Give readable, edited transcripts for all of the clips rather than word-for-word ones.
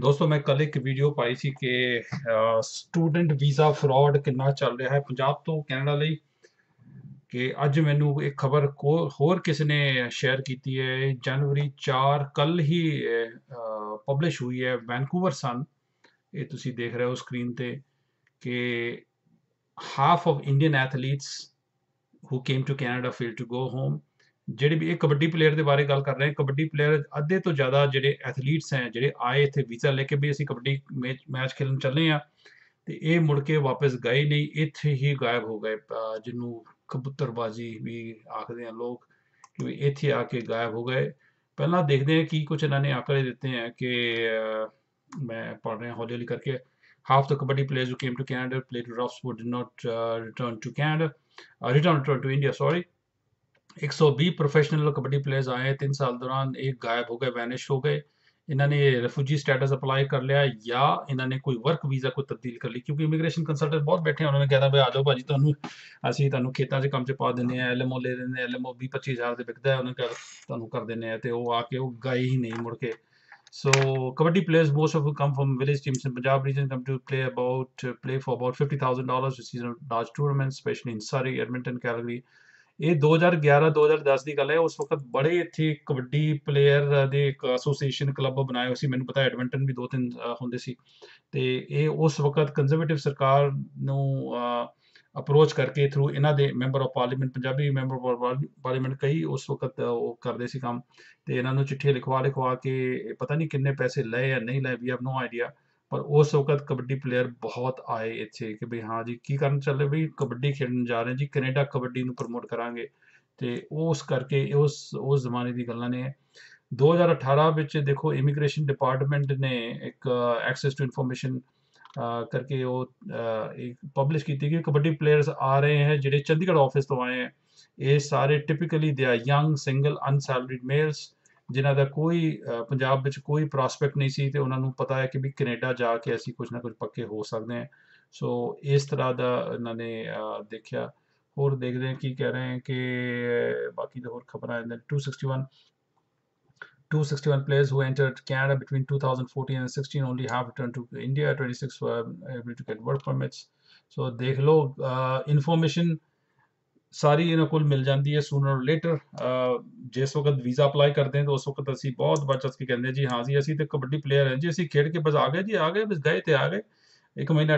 दोस्तों मैं कल एक वीडियो पाई थी कि स्टूडेंट वीज़ा फ्रॉड कितना चल रहा है पंजाब तो कैनेडा ਲਈ कि अज मैनू एक खबर होर किसी ने शेयर की है। जनवरी 4 कल ही पब्लिश हुई है वैनकूवर सन, ये तुसी देख रहे हो स्क्रीन ते कि half of Indian athletes who came to Canada fail to go home. ਜਿਹੜੇ ਵੀ ਇਹ ਕਬੱਡੀ ਪਲੇਅਰ ਦੇ ਬਾਰੇ ਗੱਲ ਕਰ ਰਹੇ ਕਬੱਡੀ ਪਲੇਅਰ ਅੱਧੇ ਤੋਂ ਜ਼ਿਆਦਾ ਜਿਹੜੇ ਐਥਲੀਟਸ ਹੈ ਜਿਹੜੇ ਆਏ ਇੱਥੇ ਵੀਜ਼ਾ ਲੈ ਕੇ ਵੀ ਅਸੀਂ ਕਬੱਡੀ ਮੈਚ ਖੇਲਣ ਚੱਲੇ ਆ ਤੇ ਇਹ ਮੁੜ ਕੇ ਵਾਪਸ ਗਏ ਨਹੀਂ, ਇੱਥੇ ਹੀ ਗਾਇਬ ਹੋ ਗਏ। ਜਿਹਨੂੰ ਕਬੂਤਰਬਾਜ਼ੀ ਵੀ ਆਖਦੇ ਆ ਲੋਕ ਕਿ ਵੀ ਇੱਥੇ ਆ ਕੇ ਗਾਇਬ ਹੋ ਗਏ। ਪਹਿਲਾਂ ਦੇਖਦੇ ਆ ਕਿ ਕੁਝ ਇਹਨਾਂ ਨੇ ਆਂਕੜੇ ਦਿੱਤੇ ਆ ਕਿ ਮੈਂ ਪੜ੍ਹ ਰਿਹਾ ਹੌਲੀ ਹੌਲੀ ਕਰਕੇ। half the kabaddi players who came to Canada played rough sport did not return to India. 120 professional kabaddi players आए 3 साल दौरान, एक गायब हो गए, वैनिश हो गए। इन्होंने रेफ्यूजी स्टेटस अप्लाई कर लिया या इन्होंने कोई वर्क वीज़ा को तब्दील कर ली, क्योंकि इमीग्रेशन कंसल्टेंट बहुत बैठे हैं। उन्होंने कहना भी आ जाओ भाजी तुहानू असीं तुहानू खेतों से काम से पा देने, एलएमओ ले लेने, एलएमओ 20-25 हज़ार दे बिकदा है, उन्होंने तुहानू कर देने ते वो आके वो गए ही नहीं मुड़ के। So kabaddi players most of come from village teams in Punjab region come to play for about $50,000 season large tournament specially in Surrey Edmonton Calgary. ਇਹ 2011-2010 ਦੀ ਗੱਲ ਹੈ। ਉਸ ਵਕਤ ਬੜੇ ਇੱਥੇ ਕਬੱਡੀ ਪਲੇਅਰ ਦੇ ਇੱਕ ਐਸੋਸੀਏਸ਼ਨ ਕਲੱਬ ਬਣਾਏ ਹੋਏ ਸੀ, ਮੈਨੂੰ ਪਤਾ ਐਡਮਿੰਟਨ ਵੀ 2-3 ਹੁੰਦੇ ਸੀ ਤੇ ਇਹ ਉਸ ਵਕਤ ਕੰਜ਼ਰਵੇਟਿਵ ਸਰਕਾਰ ਨੂੰ ਅਪਰੋਚ ਕਰਕੇ ਥਰੂ ਇਹਨਾਂ ਦੇ member of parliament Punjabi member parliament ਕਈ ਉਸ ਵਕਤ ਉਹ ਕਰਦੇ ਸੀ ਕੰਮ ਤੇ ਇਹਨਾਂ ਨੂੰ ਚਿੱਠੀਆਂ ਲਿਖਵਾ ਕੇ ਪਤਾ ਨਹੀਂ ਕਿੰਨੇ ਪੈਸੇ ਲਏ ਜਾਂ ਨਹੀਂ ਲਏ, ਵੀ ਹੈਵ ਨੋ ਆਈਡੀਆ। पर उस वक्त कबड्डी प्लेयर बहुत आए इतने कि भाई हाँ जी की कारण चल रहे भाई कबड्डी खेलन जा रहे हैं जी, कनेडा कबड्डी नूं प्रमोट करांगे ते उस करके उस जमाने दी गल्लां ने। 2018 विच देखो इमीग्रेशन डिपार्टमेंट ने एक एक्सेस टू इन्फॉर्मेशन करके वो एक पब्लिश की कि कबड्डी प्लेयर्स आ रहे हैं जिहड़े चंडीगढ़ ऑफिस तो आए हैं, ये सारे typically they are young single unsalaried males जिन्हों का कोई पंजाब विच कोई प्रोस्पैक्ट नहीं सी, तो उन्होंने पता है कि भी कनेडा जाके असी कुछ ना कुछ पक्के हो सकते हैं। सो इस तरह का इन्होंने देखा। होर देखते हैं कि कह रहे हैं कि बाकी तो होर खबर 261 players who entered Canada between 2014 and 16 only half returned to India, 26 were able to get work permits। सो देख लो इन्फॉर्मेशन सारी इन्हों को मिल जाती है सूनर और लेटर। जिस वक्त वीज़ा अप्लाई करते हैं तो उस वक्त असी बहुत बार चस के कहते हैं जी हाँ जी असी तो कबड्डी प्लेयर हैं जी, असी खेड के बस आ गए जी, आ गए बस गए तो आ गए, 1 महीना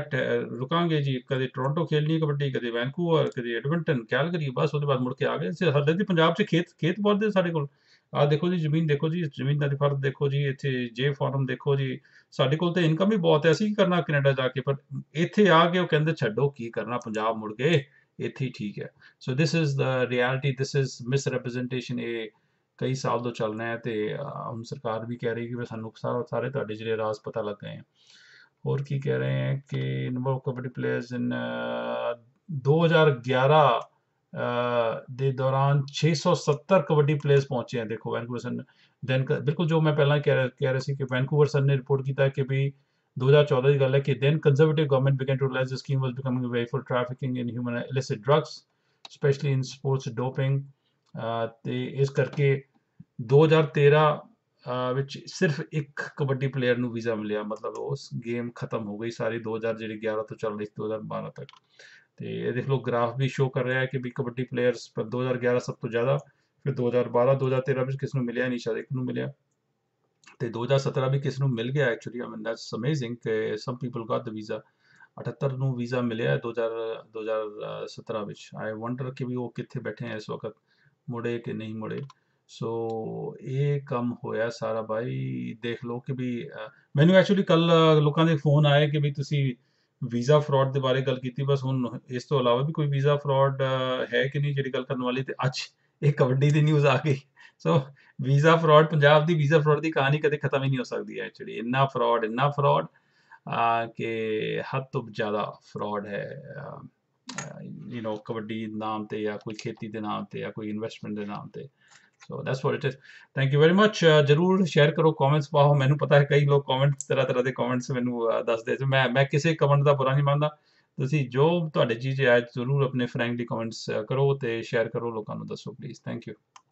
रुकांगे जी, कदे टोरंटो खेलनी कबड्डी, कदे वैनकूवर, कदे एडमिंटन कैलगरी, बस उसके बाद मुड़ के आ गए। हालांकि पंजाब से खेत बहुत है साढ़े को, देखो जी जमीन देखो जी, जमीनदारी फर्द देखो जी, इतने जे फॉर्म देखो जी, साढ़े को इनकम भी बहुत है, असी की करना कनेडा जाके। पर इतने आ गए वो कहते छड्डो की करना पंजाब मुड़ गए ਇੱਥੇ ठीक है। So this is the reality, this is misrepresentation, ये कई साल तो चल रहा है तो हम सरकार भी कह रही है कि सानू सारे तुहाडे जिहड़े राज पता लग गए हैं। और की कह रहे हैं कि number of kabaddi players in 2011 दे दौरान 670 कबड्डी प्लेयर्स पहुंचे हैं। देखो वैनकूवर सन बिल्कुल जो मैं पहला कह रहा सी कि वैनकूवर सन ने रिपोर्ट किया कि भी 2014 की गल है कि then conservative government began to realise the scheme was becoming a way for trafficking in human illicit drugs specially in sports doping. तो इस करके 2013 विच सिर्फ एक कबड्डी प्लेयर नू वीज़ा मिलिया, मतलब उस गेम खत्म हो गई सारी 2011 तो चल रही 2012 तक। तो ये देख लो ग्राफ भी शो कर रहा है कि भी कबड्डी प्लेयर्स पर 2011 सब तो ज़्यादा, फिर 2012-2013 में किसी मिले नहीं, शायद एक नू मिले तो 2017 भी किसी मिल गया actually. I mean that's amazing some people got the visa. 78 new visa मिले 2017 विच। आई वंडर कि भी वो कितने बैठे हैं इस वक्त, मुड़े कि नहीं मुड़े। सो ये कम होया सारा भाई। देख लो कि भी मैनू एक्चुअली कल लोगों के फोन आए कि भी तुसी वीज़ा फ्रॉड के बारे गल की, बस हूँ इस तो अलावा भी कोई वीज़ा फ्रॉड है कि नहीं जी गल करने वाली। तो अच्छ एक कबड्डी की न्यूज़ आ गई। सो वीज़ा फ्रॉड पंजाब की वीज़ा फ्रॉड की कहानी कदे खत्म ही नहीं हो सकती है एक्चुअली। इन्ना फ्रॉड के हद तो ज़्यादा फ्रॉड है यू नो कबड्डी नाम से या कोई खेती के नाम से या कोई इन्वेस्टमेंट के नाम से। So that's what it is. Thank you very much. जरूर शेयर करो, कॉमेंट्स पाओ। मैंने पता है कई लोग कॉमेंट तरह के कॉमेंट्स मैनू दसते, मैं किसी कमेंट का बुरा नहीं मानता। तुसी जो तुहाडे जी जरूर अपने फ्रैंकली कमेंट्स करो तो शेयर करो, लोगों को दसो प्लीज़। Thank you.